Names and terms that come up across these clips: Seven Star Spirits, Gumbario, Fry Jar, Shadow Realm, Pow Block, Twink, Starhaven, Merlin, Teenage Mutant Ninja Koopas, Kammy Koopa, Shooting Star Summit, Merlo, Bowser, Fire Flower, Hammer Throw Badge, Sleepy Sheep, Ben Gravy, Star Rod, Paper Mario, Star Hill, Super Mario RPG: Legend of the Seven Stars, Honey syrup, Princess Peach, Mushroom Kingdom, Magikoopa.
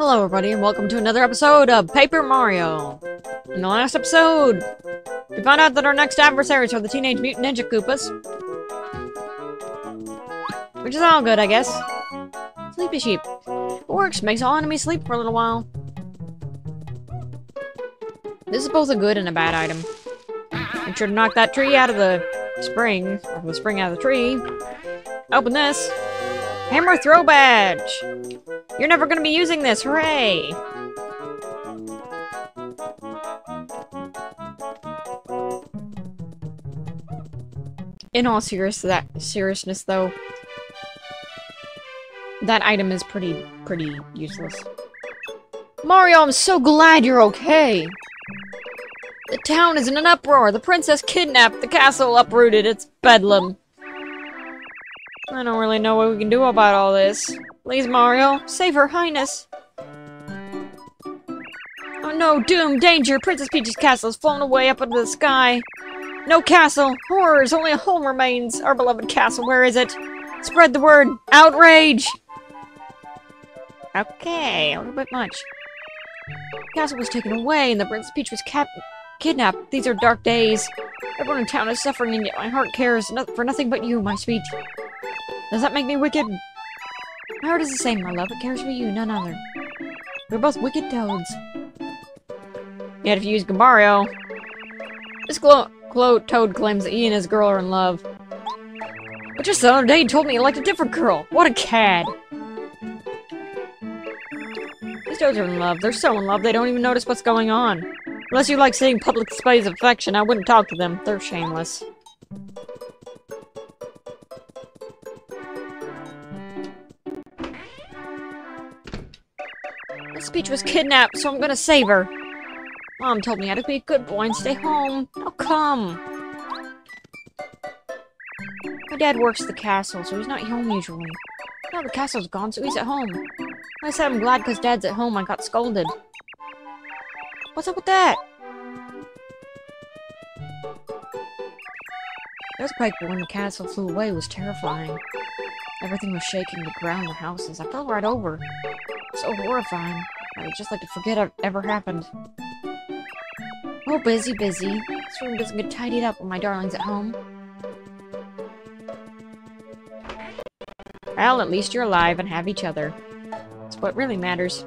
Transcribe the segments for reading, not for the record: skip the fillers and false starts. Hello everybody, and welcome to another episode of Paper Mario! In the last episode, we found out that our next adversaries are the Teenage Mutant Ninja Koopas. Which is all good, I guess. Sleepy Sheep. It works, makes all enemies sleep for a little while. This is both a good and a bad item. Make sure to knock that tree out of the spring, or the spring out of the tree. Open this. Hammer Throw Badge! You're never gonna be using this, hooray! In all seriousness though, that item is pretty useless. Mario, I'm so glad you're okay! The town is in an uproar! The princess kidnapped, the castle uprooted, it's bedlam! I don't really know what we can do about all this. Please, Mario, save her highness! Oh no, doom, danger! Princess Peach's castle has flown away up into the sky! No castle! Horrors! Only a home remains! Our beloved castle, where is it? Spread the word! Outrage! Okay, a little bit much. The castle was taken away and the Princess Peach was kidnapped. These are dark days. Everyone in town is suffering and yet my heart cares for nothing but you, my sweet. Does that make me wicked? My heart is the same, my love. It cares for you, none other. We're both wicked toads. Yet if you use Gumbario... This toad claims that he and his girl are in love. But just the other day he told me he liked a different girl. What a cad. These toads are in love. They're so in love they don't even notice what's going on. Unless you like seeing public displays of affection, I wouldn't talk to them. They're shameless. This Peach was kidnapped, so I'm gonna save her. Mom told me how to be a good boy and stay home. Now come. My dad works at the castle, so he's not home usually. Now the castle's gone, so he's at home. I said I'm glad because Dad's at home. I got scolded. What's up with that? The earthquake when the castle flew away was terrifying. Everything was shaking, the ground, the houses. I fell right over. So horrifying. I would just like to forget it ever happened. Oh, busy. This room doesn't get tidied up when my darling's at home. Well, at least you're alive and have each other. That's what really matters.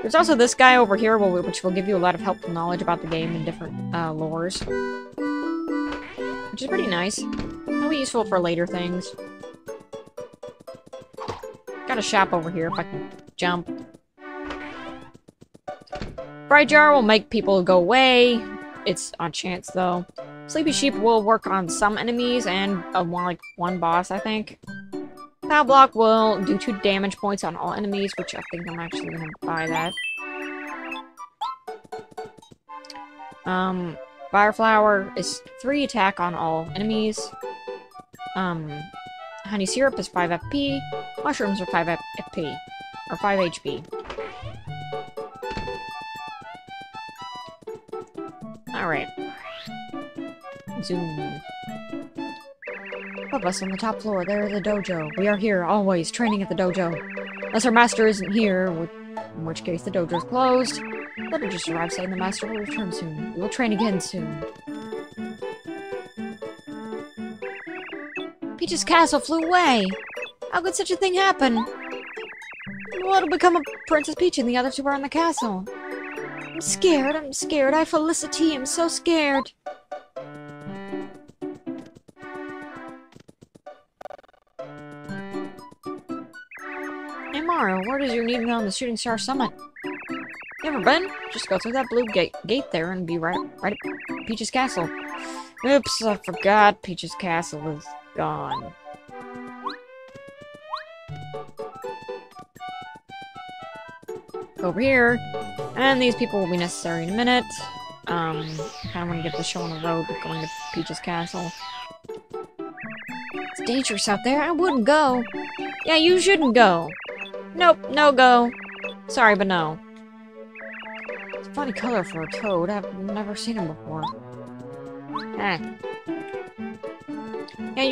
There's also this guy over here, which will give you a lot of helpful knowledge about the game and different lores. Which is pretty nice. It'll be useful for later things. Got a shop over here if I can jump. Fry Jar will make people go away. It's on chance though. Sleepy Sheep will work on some enemies and one boss, I think. Pow Block will do 2 damage points on all enemies, which I think I'm actually gonna buy that. Fire Flower is 3 attack on all enemies. Honey syrup is 5 FP. Mushrooms are 5 FP. Or 5 HP. Alright. Zoom. Above us on the top floor, there is the dojo. We are here, always, training at the dojo. Unless our master isn't here, in which case the dojo is closed. Letter just arrived saying the master will return soon. We will train again soon. Peach's castle flew away! How could such a thing happen? Well, it'll become a Princess Peach and the others who are in the castle. I'm scared, I Felicity, I'm so scared. Hey Mario, where does your need on the Shooting Star Summit? You ever been? Just go through that blue gate there and be right at Peach's castle. Oops, I forgot Peach's castle is gone. Over here, and these people will be necessary in a minute. Kind of want to get the show on the road with going to Peach's castle. It's dangerous out there. I wouldn't go. Yeah, you shouldn't go. Nope, no go. Sorry, but no. It's a funny color for a toad. I've never seen him before. Eh. Yeah,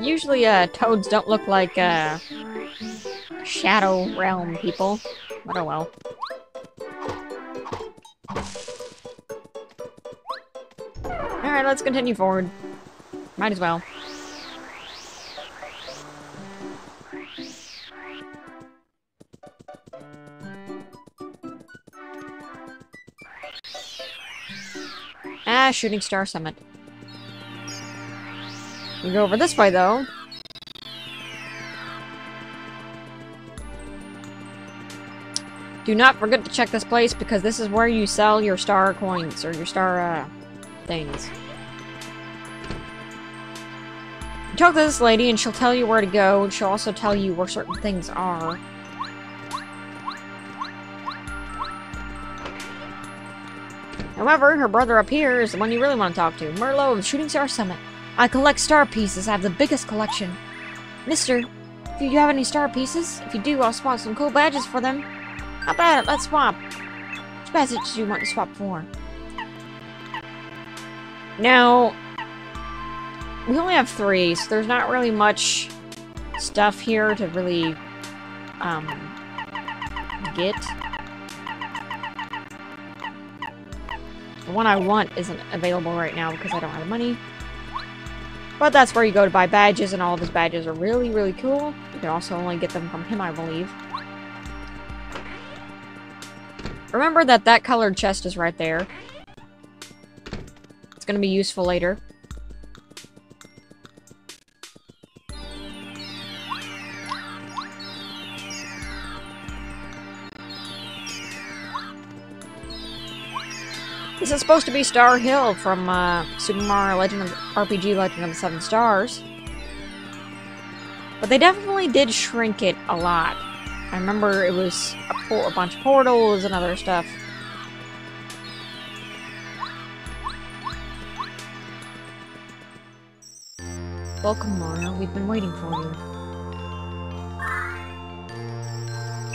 usually toads don't look like Shadow Realm people. Oh well. Alright, let's continue forward. Might as well. Ah, Shooting Star Summit. We go over this way, though. Do not forget to check this place, because this is where you sell your star coins, or your star, things. You talk to this lady, and she'll tell you where to go, and she'll also tell you where certain things are. However, her brother up here is the one you really want to talk to, Merlo of Shooting Star Summit. I collect star pieces. I have the biggest collection. Mister, do you have any star pieces? If you do, I'll swap some cool badges for them. How about it? Let's swap. Which badges do you want to swap for? Now, we only have three, so there's not really much stuff here to really, get. The one I want isn't available right now because I don't have the money. But that's where you go to buy badges, and all of his badges are really, really cool. You can also only get them from him, I believe. Remember that that colored chest is right there. It's gonna be useful later. This is supposed to be Star Hill from Super Mario RPG: Legend of the Seven Stars. But they definitely did shrink it a lot. I remember it was a bunch of portals and other stuff. Welcome, Mario. We've been waiting for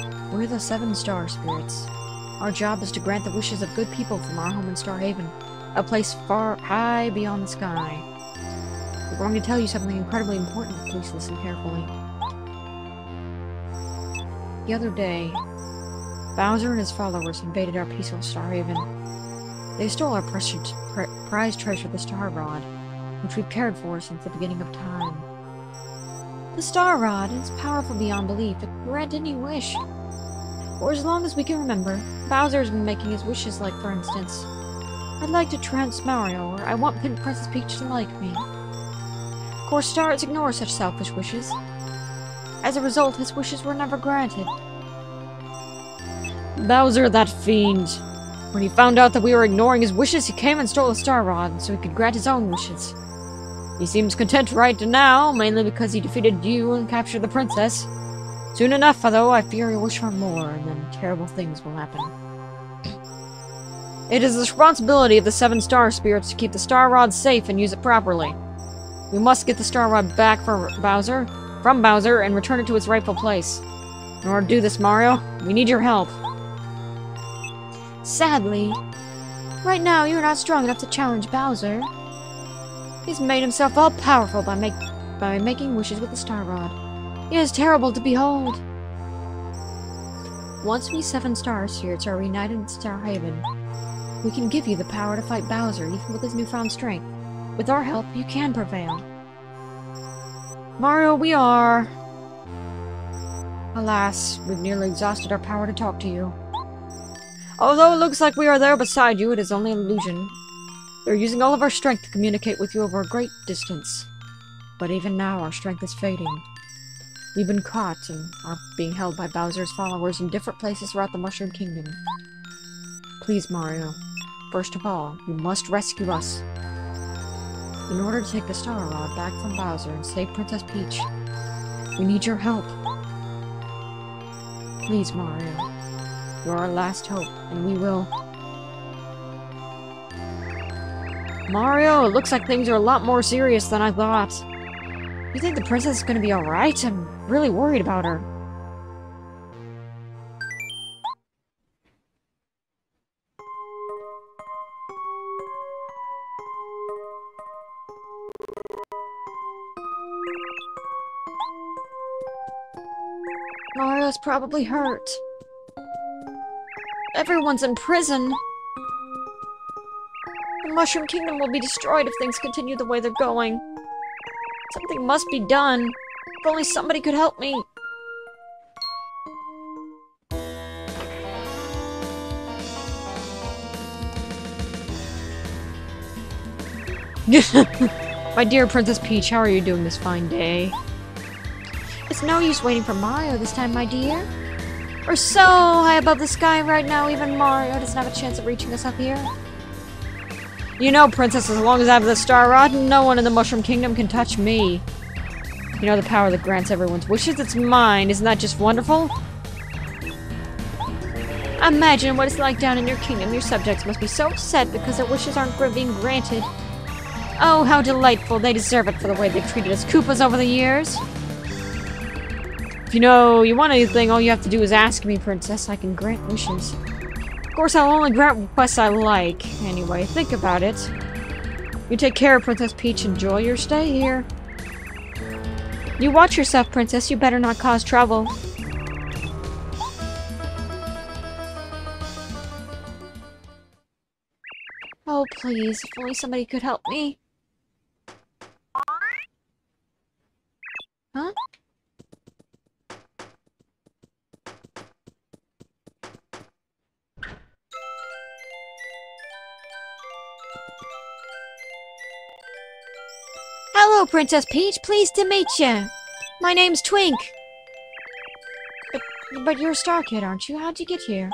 you. We're the Seven Star Spirits. Our job is to grant the wishes of good people from our home in Starhaven, a place far high beyond the sky. We're going to tell you something incredibly important. Please listen carefully. The other day, Bowser and his followers invaded our peaceful Starhaven. They stole our prized treasure, the Star Rod, which we've cared for since the beginning of time. The Star Rod is powerful beyond belief. It can grant any wish. Or as long as we can remember, Bowser's been making his wishes, like, for instance, I'd like to trounce Mario, or I want Princess Peach to like me. Of course, stars ignore such selfish wishes. As a result, his wishes were never granted. Bowser, that fiend. When he found out that we were ignoring his wishes, he came and stole a Star Rod so he could grant his own wishes. He seems content right now, mainly because he defeated you and captured the princess. Soon enough, although I fear you wish for more, and then terrible things will happen. It is the responsibility of the Seven Star Spirits to keep the Star Rod safe and use it properly. We must get the Star Rod back from Bowser, and return it to its rightful place. In order to do this, Mario, we need your help. Sadly, right now you are not strong enough to challenge Bowser. He's made himself all-powerful by making wishes with the Star Rod. It is terrible to behold. Once we Seven Star Spirits are reunited in Starhaven, we can give you the power to fight Bowser, even with his newfound strength. With our help, you can prevail. Mario, we are... Alas, we've nearly exhausted our power to talk to you. Although it looks like we are there beside you, it is only an illusion. We are using all of our strength to communicate with you over a great distance. But even now, our strength is fading. We've been caught and are being held by Bowser's followers in different places throughout the Mushroom Kingdom. Please, Mario, first of all, you must rescue us. In order to take the Star Rod back from Bowser and save Princess Peach, we need your help. Please, Mario, you're our last hope, and we will... Mario, it looks like things are a lot more serious than I thought. You think the princess is gonna be alright? I'm really worried about her. Mario's probably hurt. Everyone's in prison. The Mushroom Kingdom will be destroyed if things continue the way they're going. Something must be done. If only somebody could help me. My dear Princess Peach, how are you doing this fine day? It's no use waiting for Mario this time, my dear. We're so high above the sky right now, even Mario doesn't have a chance of reaching us up here. You know, Princess, as long as I have the Star Rod, no one in the Mushroom Kingdom can touch me. You know the power that grants everyone's wishes? It's mine. Isn't that just wonderful? Imagine what it's like down in your kingdom. Your subjects must be so upset because their wishes aren't being granted. Oh, how delightful. They deserve it for the way they've treated us Koopas over the years. If you know you want anything, all you have to do is ask me, Princess. I can grant wishes. Of course, I'll only grant requests I like. Anyway, think about it. You take care, Princess Peach. Enjoy your stay here. You watch yourself, Princess. You better not cause trouble. Oh, please. If only somebody could help me. Huh? Hello, Princess Peach. Pleased to meet you. My name's Twink. But you're a Star Kid, aren't you? How'd you get here?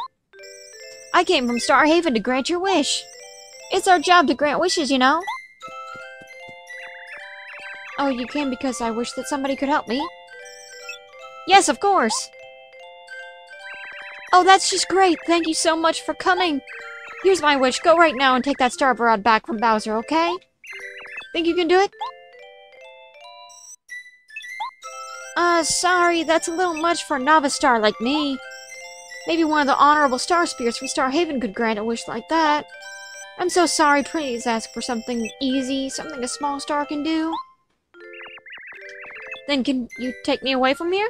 I came from Starhaven to grant your wish. It's our job to grant wishes, you know? Oh, you came because I wish that somebody could help me? Yes, of course! Oh, that's just great! Thank you so much for coming! Here's my wish. Go right now and take that Star Rod back from Bowser, okay? Think you can do it? Sorry, that's a little much for a novice star like me. Maybe one of the honorable Star Spirits from Starhaven could grant a wish like that. I'm so sorry, please ask for something easy, something a small star can do. Then can you take me away from here?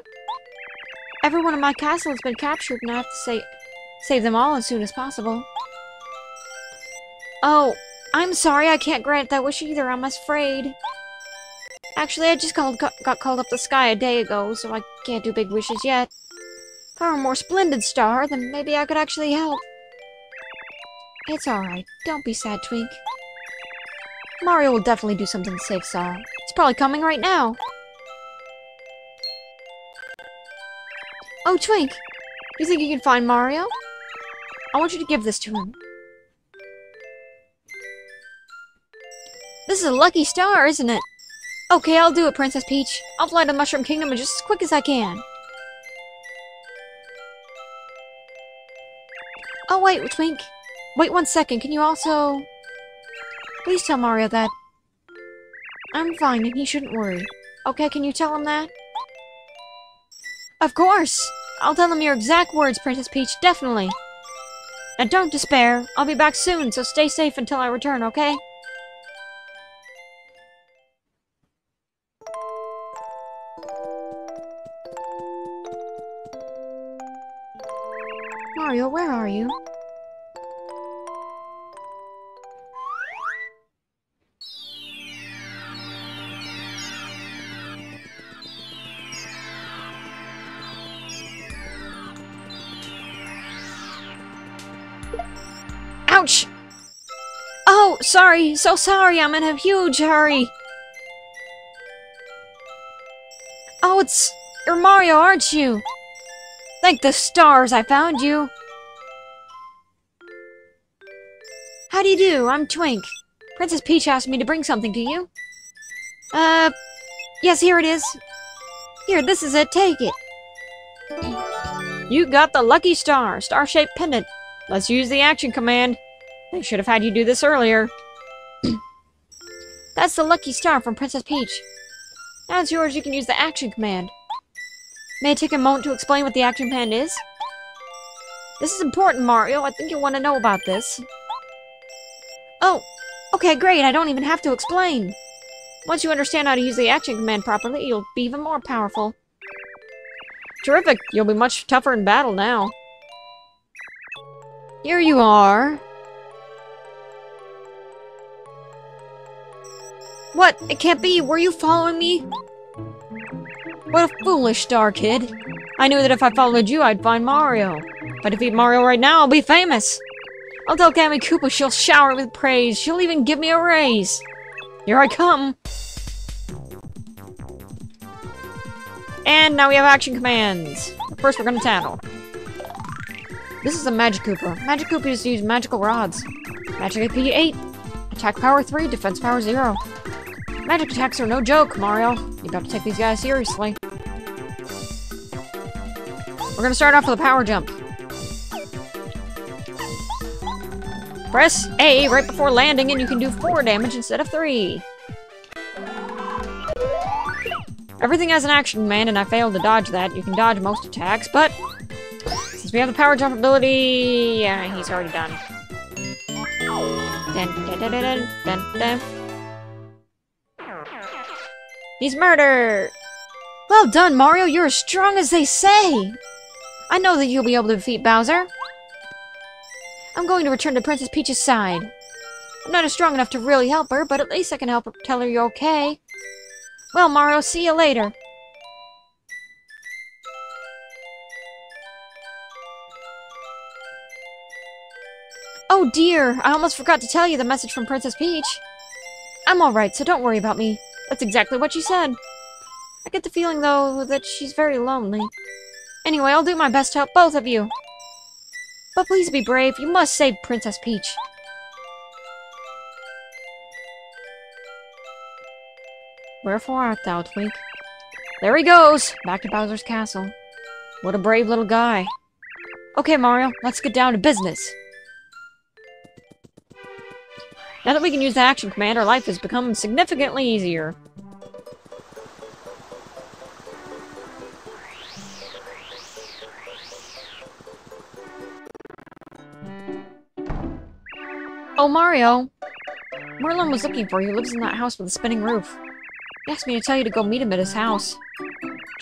Everyone in my castle has been captured and I have to save them all as soon as possible. Oh, I'm sorry, I can't grant that wish either, I'm afraid. Actually, I just got called up the sky a day ago, so I can't do big wishes yet. If I were a more splendid star, then maybe I could actually help. It's alright. Don't be sad, Twink. Mario will definitely do something to save Star. It's probably coming right now. Oh, Twink! You think you can find Mario? I want you to give this to him. This is a lucky star, isn't it? Okay, I'll do it, Princess Peach. I'll fly to the Mushroom Kingdom just as quick as I can. Oh, wait, Twink. Wait 1 second, can you also... Please tell Mario that... I'm fine and he shouldn't worry. Okay, can you tell him that? Of course! I'll tell him your exact words, Princess Peach, definitely! Now don't despair, I'll be back soon, so stay safe until I return, okay? Mario, where are you? Ouch! Oh, sorry, so sorry, I'm in a huge hurry. Oh, you're Mario, aren't you? Thank the stars, I found you. How do you do? I'm Twink. Princess Peach asked me to bring something to you. Yes, here it is. Here, this is it, take it. You got the lucky star, star-shaped pendant. Let's use the action command. They should have had you do this earlier. That's the lucky star from Princess Peach. Now it's yours, you can use the action command. May I take a moment to explain what the action command is? This is important, Mario. I think you'll want to know about this. Oh, okay, great. I don't even have to explain. Once you understand how to use the action command properly, you'll be even more powerful. Terrific! You'll be much tougher in battle now. Here you are. What? It can't be! Were you following me? What a foolish star, kid. I knew that if I followed you, I'd find Mario. If I defeat Mario right now, I'll be famous. I'll tell Kammy Koopa she'll shower me with praise. She'll even give me a raise. Here I come. And now we have action commands. First, we're gonna tattle. This is a Magikoopa. Magikoopas use magical rods. Magic AP 8. Attack power 3, defense power 0. Magic attacks are no joke, Mario. You got to take these guys seriously. We're gonna start off with a power jump. Press A right before landing and you can do 4 damage instead of 3. Everything has an action command and I failed to dodge that. You can dodge most attacks, but since we have the power jump ability, yeah, he's already done. Dun, dun, dun, dun, dun, dun. He's murdered! Well done, Mario! You're as strong as they say! I know that you'll be able to defeat Bowser. I'm going to return to Princess Peach's side. I'm not as strong enough to really help her, but at least I can help her tell her you're okay. Well, Mario, see you later. Oh dear, I almost forgot to tell you the message from Princess Peach. I'm alright, so don't worry about me. That's exactly what she said. I get the feeling, though, that she's very lonely. Anyway, I'll do my best to help both of you. But please be brave. You must save Princess Peach. Wherefore art thou, Twink? There he goes! Back to Bowser's castle. What a brave little guy. Okay, Mario, let's get down to business. Now that we can use the action command, our life has become significantly easier. Oh, Mario! Merlin was looking for you. He lives in that house with a spinning roof. He asked me to tell you to go meet him at his house.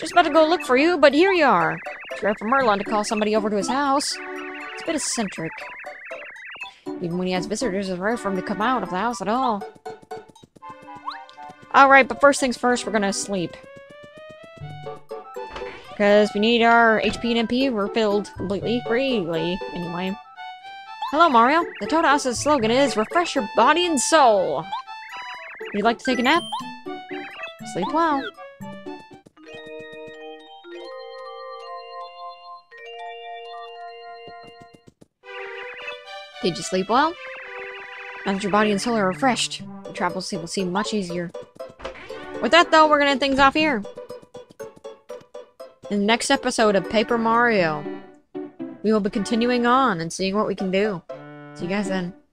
Just about to go look for you, but here you are. It's rare for Merlin to call somebody over to his house. It's a bit eccentric. Even when he has visitors, it's rare for him to come out of the house at all. Alright, but first things first, we're gonna sleep. Because we need our HP and MP refilled completely freely, anyway. Hello, Mario. The Toad House's slogan is, refresh your body and soul. Would you like to take a nap? Sleep well. Did you sleep well? Now that your body and soul are refreshed, the travel will seem much easier. With that, though, we're gonna end things off here. In the next episode of Paper Mario, we will be continuing on and seeing what we can do. See you guys then.